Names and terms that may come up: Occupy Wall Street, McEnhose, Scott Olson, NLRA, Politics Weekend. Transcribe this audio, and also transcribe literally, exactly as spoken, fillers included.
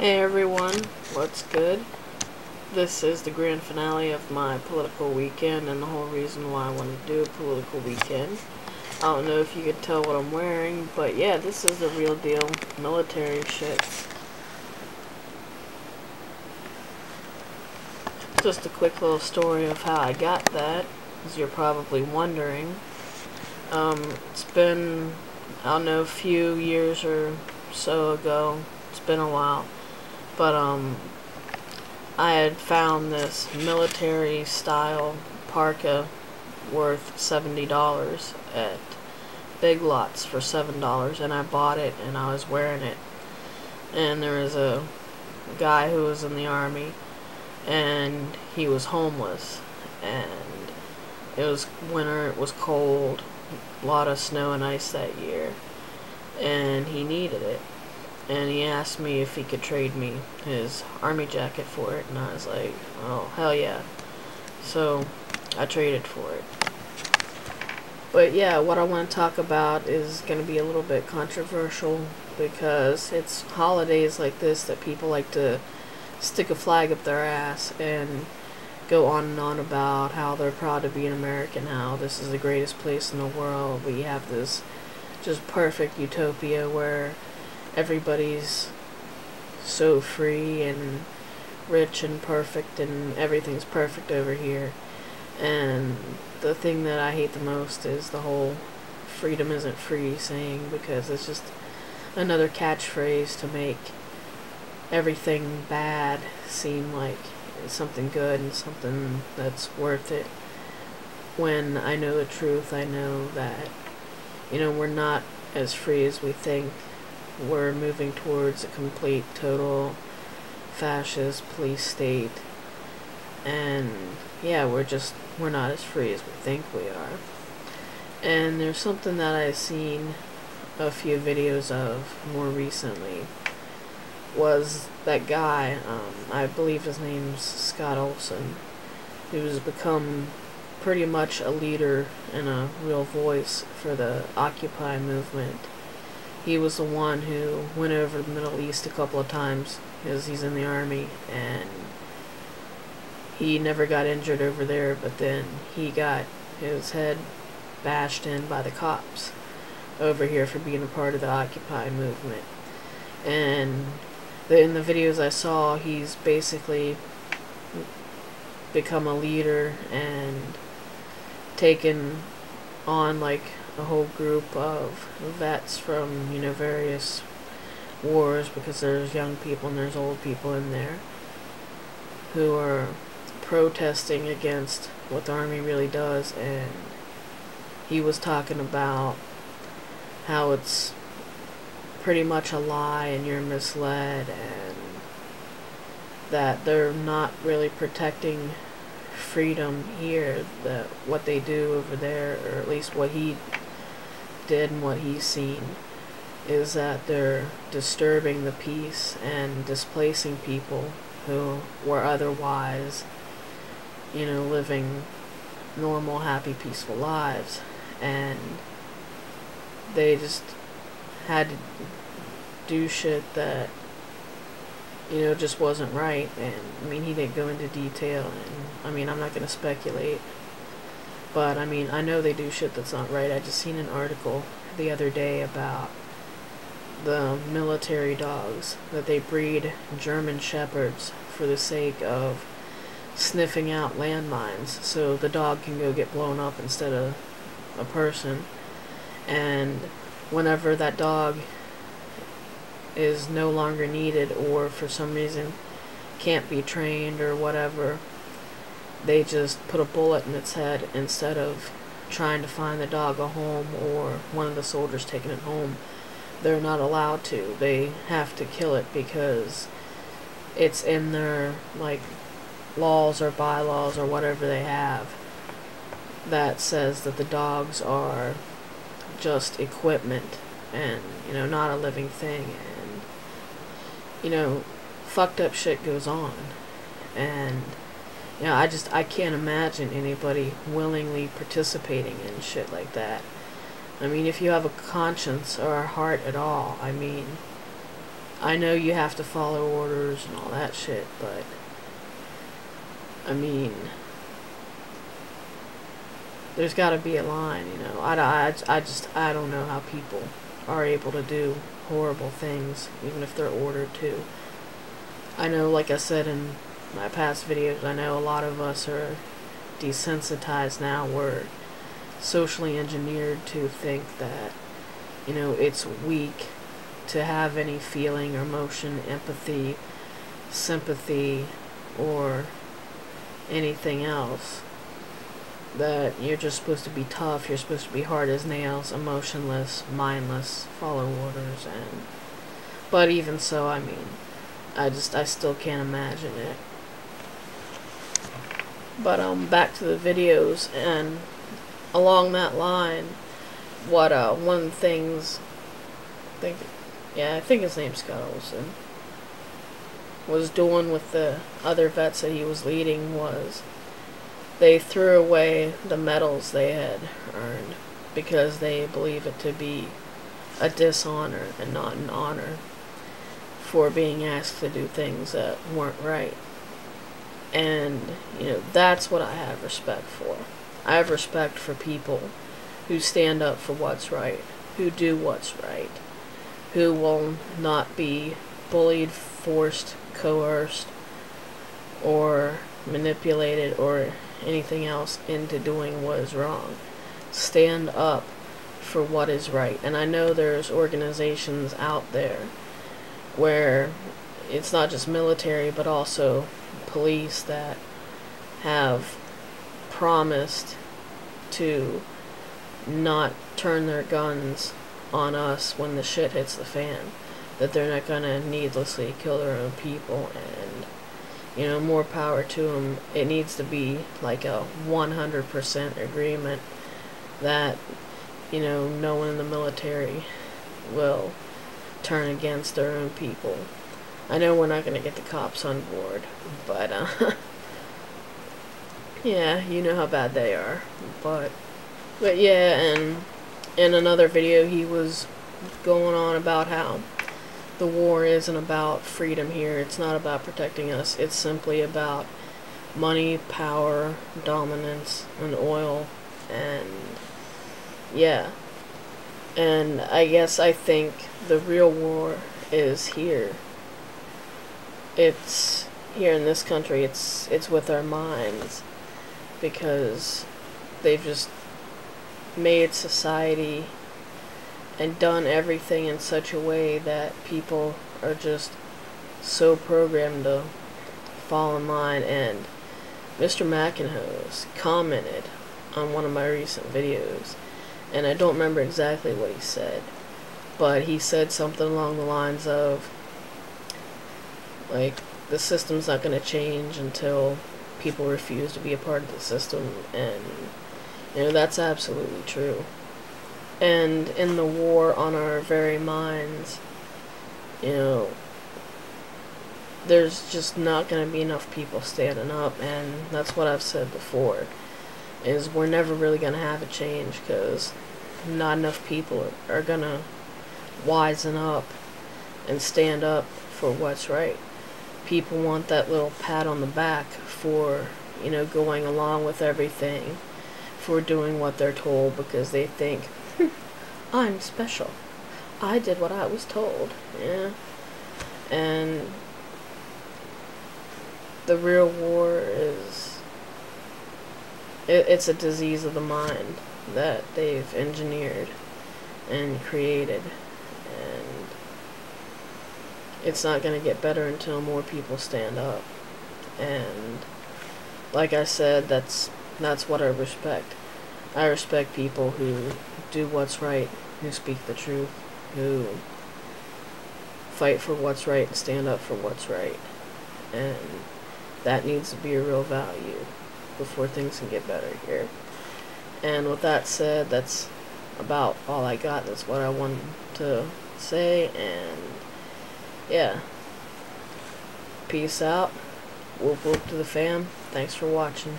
Hey everyone, what's good? This is the grand finale of my political weekend and the whole reason why I wanted to do a political weekend. I don't know if you can tell what I'm wearing, but yeah, this is the real deal military shit. Just a quick little story of how I got that, as you're probably wondering. Um, it's been, I don't know, a few years or so ago. It's been a while. But, um, I had found this military-style parka worth seventy dollars at Big Lots for seven dollars, and I bought it, and I was wearing it. And there was a guy who was in the army, and he was homeless, and it was winter, it was cold, a lot of snow and ice that year, and he needed it. And he asked me if he could trade me his army jacket for it, and I was like, oh, hell yeah. So, I traded for it. But yeah, what I want to talk about is going to be a little bit controversial, because it's holidays like this that people like to stick a flag up their ass and go on and on about how they're proud to be an American, how this is the greatest place in the world, we have this just perfect utopia where everybody's so free and rich and perfect and everything's perfect over here. And the thing that I hate the most is the whole freedom isn't free saying, because it's just another catchphrase to make everything bad seem like it's something good and something that's worth it. When I know the truth, I know that, you know, we're not as free as we think. We're moving towards a complete, total fascist police state, and yeah, we're just, we're not as free as we think we are. And there's something that I've seen a few videos of more recently, was that guy, um, I believe his name's Scott Olson, who's become pretty much a leader and a real voice for the Occupy movement. He was the one who went over the Middle East a couple of times, because he's in the army, and he never got injured over there, but then he got his head bashed in by the cops over here for being a part of the Occupy movement. And the, in the videos I saw, he's basically become a leader and taken on, like, a whole group of vets from, you know, various wars, because there's young people and there's old people in there who are protesting against what the army really does. And he was talking about how it's pretty much a lie and you're misled, and that they're not really protecting freedom here, that what they do over there, or at least what he did and what he's seen, is that they're disturbing the peace and displacing people who were otherwise, you know, living normal, happy, peaceful lives. And they just had to do shit that, you know, just wasn't right. And I mean, he didn't go into detail, and I mean, I'm not gonna speculate, but I mean, I know they do shit that's not right. I just seen an article the other day about the military dogs, that they breed German shepherds for the sake of sniffing out landmines, so the dog can go get blown up instead of a person. And whenever that dog is no longer needed, or for some reason can't be trained or whatever, they just put a bullet in its head instead of trying to find the dog a home, or one of the soldiers taking it home. They're not allowed to. They have to kill it, because it's in their, like, laws or bylaws or whatever they have that says that the dogs are just equipment and, you know, not a living thing. You know, fucked up shit goes on. And, you know, I just, I can't imagine anybody willingly participating in shit like that. I mean, if you have a conscience or a heart at all, I mean, I know you have to follow orders and all that shit, but I mean, there's got to be a line, you know. I, I, I just, I don't know how people are able to do horrible things, even if they're ordered to. I know, like I said in my past videos, I know a lot of us are desensitized now. We're socially engineered to think that, you know, it's weak to have any feeling or emotion, empathy, sympathy, or anything else. That you're just supposed to be tough, you're supposed to be hard as nails, emotionless, mindless, follow orders, and... But even so, I mean, I just, I still can't imagine it. But, um, back to the videos, and along that line, what, uh, one of the things, I think, yeah, I think his name's Scott Olson, was doing with the other vets that he was leading was, they threw away the medals they had earned because they believe it to be a dishonor and not an honor for being asked to do things that weren't right. And, you know, that's what I have respect for. I have respect for people who stand up for what's right, who do what's right, who will not be bullied, forced, coerced, or manipulated, or anything else into doing what is wrong. Stand up for what is right. And I know there's organizations out there where it's not just military but also police that have promised to not turn their guns on us when the shit hits the fan, that they're not gonna needlessly kill their own people. And you know, more power to them. It needs to be like a one hundred percent agreement that, you know, no one in the military will turn against their own people. I know we're not going to get the cops on board, but, uh, yeah, you know how bad they are. But, but yeah, and in another video he was going on about how the war isn't about freedom here. It's not about protecting us. It's simply about money, power, dominance, and oil, and yeah. And I guess I think the real war is here. It's here in this country. It's it's with our minds, because they've just made society and done everything in such a way that people are just so programmed to fall in line. And Mister McEnhose commented on one of my recent videos, and I don't remember exactly what he said, but he said something along the lines of, like, the system's not going to change until people refuse to be a part of the system. And, you know, that's absolutely true. And in the war on our very minds, you know, there's just not going to be enough people standing up. And that's what I've said before, is we're never really going to have a change, because not enough people are, are going to wisen up and stand up for what's right. People want that little pat on the back for, you know, going along with everything, for doing what they're told, because they think, I'm special. I did what I was told. Yeah. And the real war is, it, it's a disease of the mind that they've engineered and created. And it's not going to get better until more people stand up. And like I said, that's that's what I respect. I respect people who do what's right, who speak the truth, who fight for what's right and stand up for what's right. And that needs to be a real value before things can get better here. And with that said, that's about all I got. That's what I wanted to say. And yeah, peace out. Whoop whoop to the fam. Thanks for watching.